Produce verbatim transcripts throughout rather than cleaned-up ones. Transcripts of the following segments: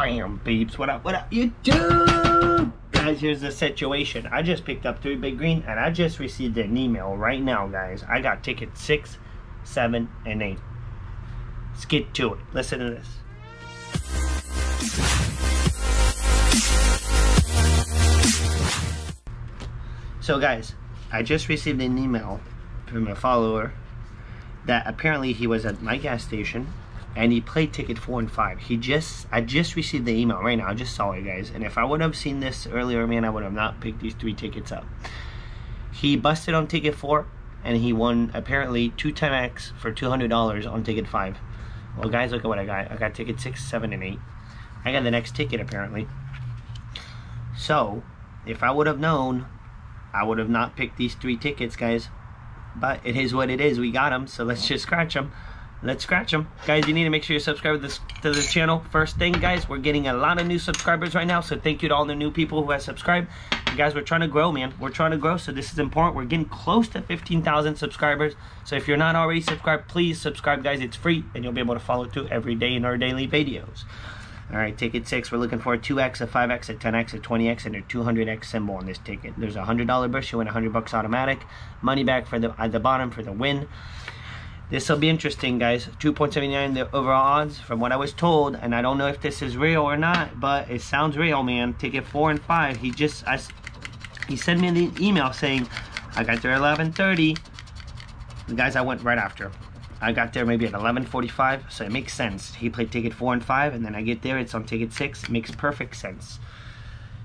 Bam, peeps, what up, what up, YouTube? Guys, here's the situation. I just picked up Three Big Green, and I just received an email right now, guys. I got tickets six, seven, and eight. Let's get to it. Listen to this. So, guys, I just received an email from a follower that apparently he was at my gas station and he played ticket four and five. He just, I just received the email right now. I just saw it, guys. And if I would have seen this earlier, man, I would have not picked these three tickets up. He busted on ticket four and he won apparently two ten X for two hundred dollars on ticket five. Well, guys, look at what I got. I got ticket six, seven, and eight. I got the next ticket apparently. So, if I would have known, I would have not picked these three tickets, guys. But it is what it is. We got them, so let's just scratch them. Let's scratch them. Guys, you need to make sure you subscribe to this, to this channel. First thing, guys, we're getting a lot of new subscribers right now, so thank you to all the new people who have subscribed. And guys, we're trying to grow, man. We're trying to grow, so this is important. We're getting close to fifteen thousand subscribers, so if you're not already subscribed, please subscribe, guys. It's free, and you'll be able to follow through every day in our daily videos. All right, ticket six, we're looking for a two X, a five X, a ten X, a twenty X, and a two hundred X symbol on this ticket. There's a one hundred dollar bush, you win one hundred bucks automatic. Money back for the, at the bottom for the win. This will be interesting, guys. two point seven nine, the overall odds, from what I was told, and I don't know if this is real or not, but it sounds real, man. Ticket four and five, he just, I, he sent me an email saying, I got there at eleven thirty. The guys, I went right after. I got there maybe at eleven forty-five, so it makes sense. He played ticket four and five, and then I get there, it's on ticket six. It makes perfect sense.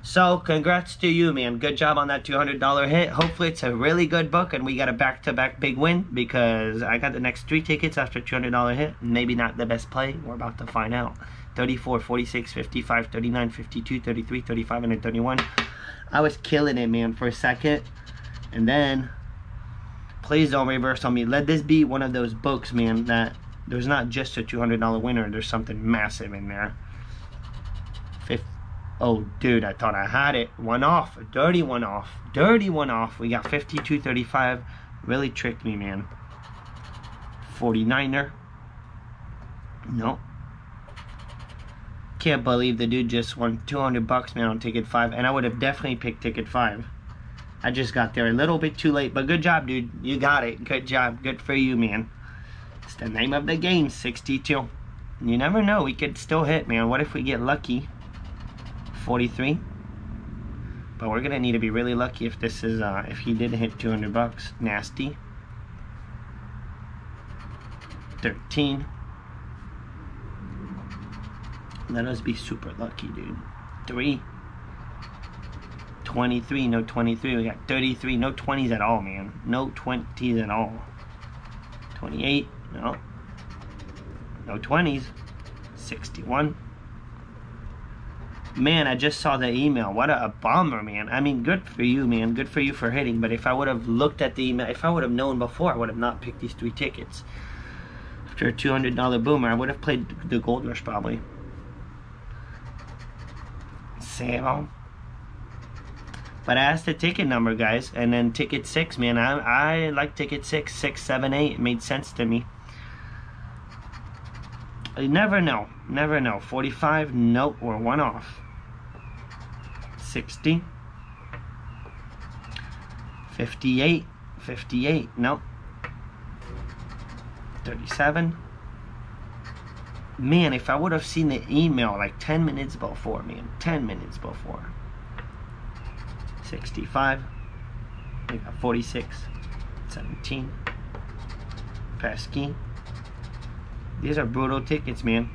So, congrats to you, man. Good job on that two hundred dollar hit. Hopefully it's a really good book, and we got a back-to-back big win, because I got the next three tickets after two hundred dollar hit. Maybe not the best play. We're about to find out. thirty-four, forty-six, fifty-five, thirty-nine, fifty-two, thirty-three, thirty-five, and thirty-one. I was killing it, man, for a second. And then... please don't reverse on me. Let this be one of those books, man, that there's not just a two hundred dollar winner. There's something massive in there. Fifth. Oh, dude, I thought I had it. One off. Dirty one off. Dirty one off. We got fifty-two thirty-five. Really tricked me, man. forty-niner. Nope. Can't believe the dude just won two hundred bucks, man, on ticket five. And I would have definitely picked ticket five. I just got there a little bit too late, but good job, dude. You got it. Good job. Good for you, man. It's the name of the game, sixty-two. You never know. We could still hit, man. What if we get lucky? forty-three. But we're going to need to be really lucky if this is, uh, if he did hit two hundred bucks. Nasty. thirteen. Let us be super lucky, dude. three. twenty-three, no twenty-three. We got thirty-three, no twenties at all, man. No twenties at all. twenty-eight, no. No twenties. sixty-one. Man, I just saw the email. What a, a bomber, man. I mean, good for you, man. Good for you for hitting. But if I would have looked at the email, if I would have known before, I would have not picked these three tickets. After a two hundred dollar boomer, I would have played the Gold Rush probably. Seven. But I asked the ticket number, guys, and then ticket six, man. I, I like ticket six, six, seven, eight. It made sense to me. You never know. Never know. forty-five, nope, we're one off. sixty. fifty-eight, fifty-eight, nope. thirty-seven. Man, if I would have seen the email like ten minutes before, man. ten minutes before. sixty-five, we got forty-six, seventeen, pesky. These are brutal tickets, man.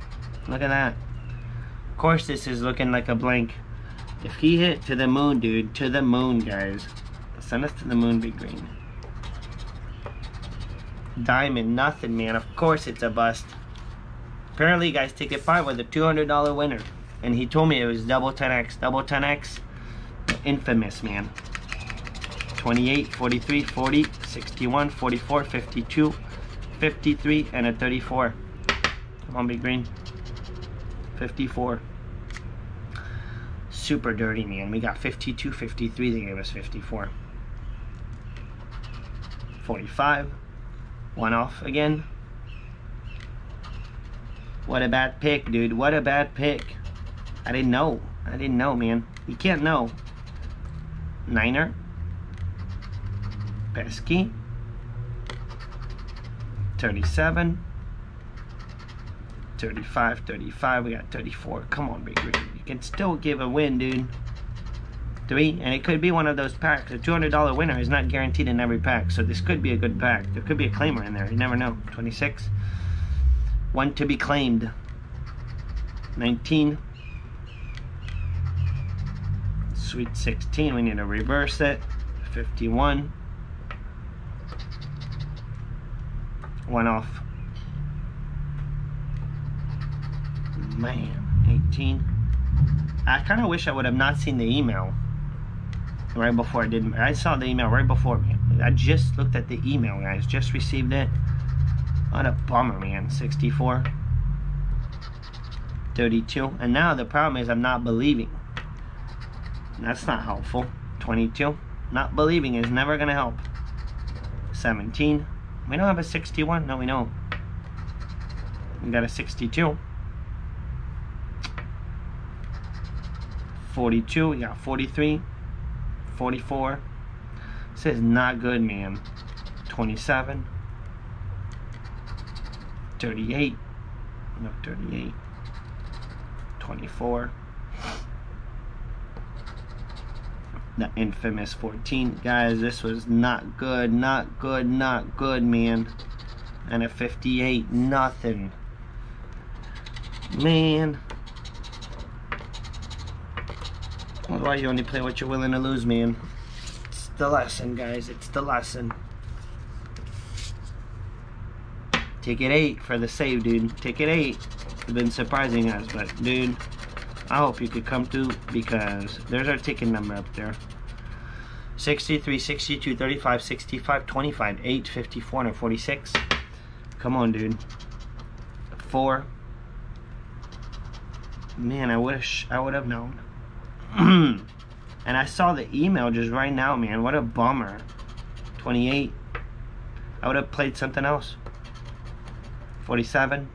Look at that. Of course this is looking like a blank. If he hit to the moon, dude, to the moon, guys. Send us to the moon, Big Green. Diamond, nothing, man. Of course it's a bust. Apparently, guys, ticket five was a two hundred dollar winner. And he told me it was double ten X, double ten X. Infamous, man. twenty-eight, forty-three, forty, sixty-one, forty-four, fifty-two, fifty-three, and a thirty-four. Come on, Big Green. fifty-four. Super dirty, man. We got fifty-two, fifty-three. They gave us fifty-four. forty-five. One off again. What a bad pick, dude. What a bad pick. I didn't know. I didn't know, man. You can't know. Niner. Pesky. thirty-seven. thirty-five. thirty-five. We got thirty-four. Come on, Big Green. You can still give a win, dude. Three. And it could be one of those packs. A two hundred dollar winner is not guaranteed in every pack. So this could be a good pack. There could be a claimer in there. You never know. twenty-six. One to be claimed. nineteen. Sweet sixteen. We need to reverse it. fifty-one. One off. Man. eighteen. I kind of wish I would have not seen the email right before I did. I saw the email right before me. I just looked at the email, guys. Just received it. What a bummer, man. sixty-four. thirty-two. And now the problem is I'm not believing. That's not helpful. twenty-two. Not believing is never going to help. seventeen. We don't have a sixty-one. No, we don't. We got a sixty-two. forty-two. We got forty-three. forty-four. This is not good, man. twenty-seven. thirty-eight. No, thirty-eight. twenty-four. The infamous fourteen. Guys, this was not good. Not good. Not good, man. And a fifty-eight. Nothing. Man. Why you only play what you're willing to lose, man? It's the lesson, guys. It's the lesson. Ticket eight for the save, dude. Ticket eight. It's been surprising us, but, dude, I hope you could come through because there's our ticket number up there. sixty-three, sixty-two, thirty-five, sixty-five, twenty-five, eight, fifty-four, and forty-six. Come on, dude. four. Man, I wish I would have known. And I saw the email just right now, man. What a bummer. twenty-eight. I would have played something else. forty-seven.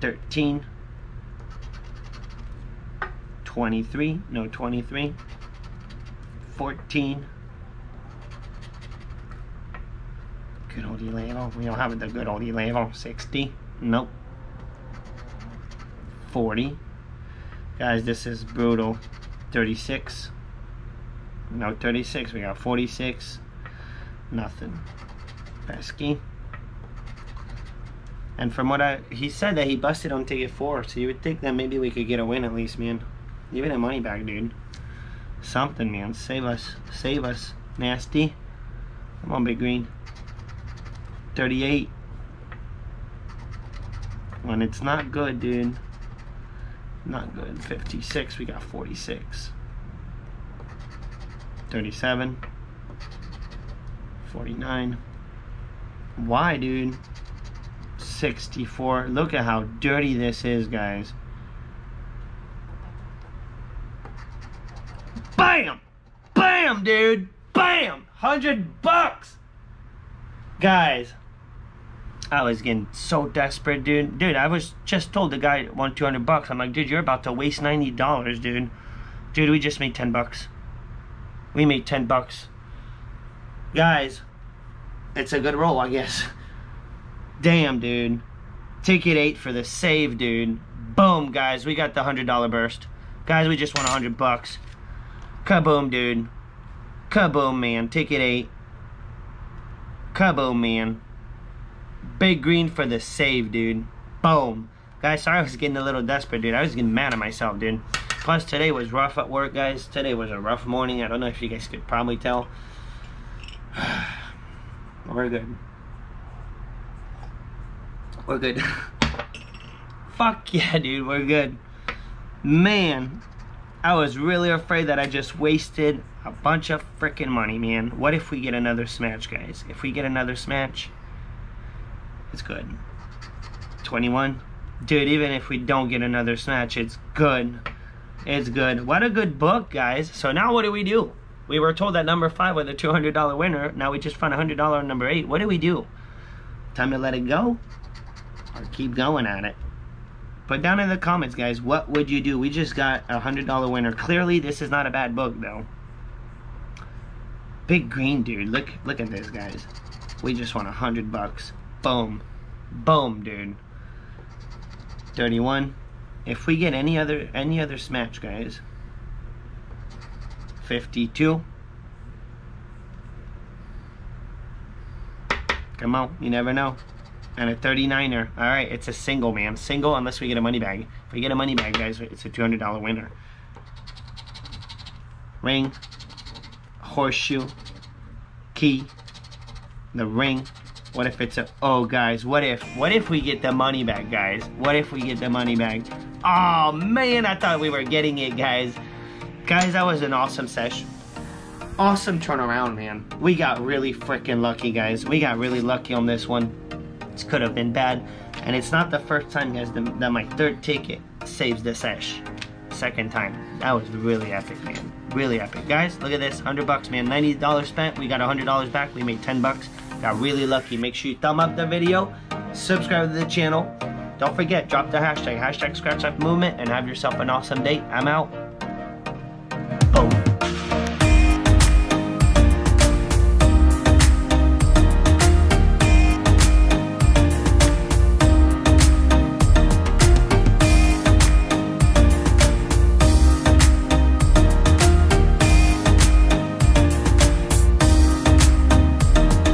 thirteen. twenty-three. No, twenty-three. fourteen. Good old Elano. We don't have the good old Elano. sixty. Nope. forty. Guys, this is brutal. thirty-six. No, thirty-six. We got forty-six. Nothing. Pesky. And from what I... He said that he busted on ticket four. So you would think that maybe we could get a win at least, man. Even a money back, dude. Something, man. Save us. Save us. Nasty. Come on, Big Green. thirty-eight. When it's not good, dude. Not good. fifty-six. We got forty-six. thirty-seven. forty-nine. Why, dude? sixty-four. Look at how dirty this is, guys. Bam! Bam, dude! Bam! one hundred bucks! Guys. I was getting so desperate, dude. Dude, I was just told the guy won two hundred bucks. I'm like, dude, you're about to waste ninety dollars, dude. Dude, we just made ten bucks. We made ten bucks. Guys, it's a good roll, I guess. Damn, dude. Ticket eight for the save, dude. Boom, guys. We got the one hundred dollar burst. Guys, we just won one hundred bucks. Kaboom, dude. Kaboom, man. Ticket eight. Kaboom, man. Big Green for the save, dude. Boom. Guys, sorry I was getting a little desperate, dude. I was getting mad at myself, dude. Plus, today was rough at work, guys. Today was a rough morning. I don't know if you guys could probably tell. We're good. We're good. Fuck yeah, dude. We're good. Man, I was really afraid that I just wasted a bunch of freaking money, man. What if we get another smash, guys? If we get another smash... It's good. twenty-one. Dude, even if we don't get another snatch, it's good. It's good. What a good book, guys. So now what do we do? We were told that number five was a two hundred dollar winner. Now we just found one hundred dollars on number eight. What do we do? Time to let it go? Or keep going at it? Put down in the comments, guys, what would you do? We just got a one hundred dollar winner. Clearly, this is not a bad book, though. Big green dude. Look look at this, guys. We just won one hundred bucks. Boom. Boom, dude. thirty-one. If we get any other any other smash, guys. fifty-two. Come on, you never know. And a thirty-niner. All right, it's a single, man. Single unless we get a money bag. If we get a money bag, guys, it's a two hundred dollar winner. Ring, horseshoe, key, the ring. What if it's a, oh, guys, what if, what if we get the money bag, guys? What if we get the money bag? Oh, man, I thought we were getting it, guys. Guys, that was an awesome session. Awesome turnaround, man. We got really freaking lucky, guys. We got really lucky on this one. Could have been bad, and it's not the first time, guys, that my third ticket saves the sesh. Second time. That was really epic, man. Really epic, guys. Look at this, one hundred bucks, man. ninety dollars spent. We got one hundred dollars back. We made ten bucks. Got really lucky. Make sure you thumb up the video, subscribe to the channel. Don't forget, drop the hashtag hashtag ScratchLifeMovement, and have yourself an awesome day. I'm out.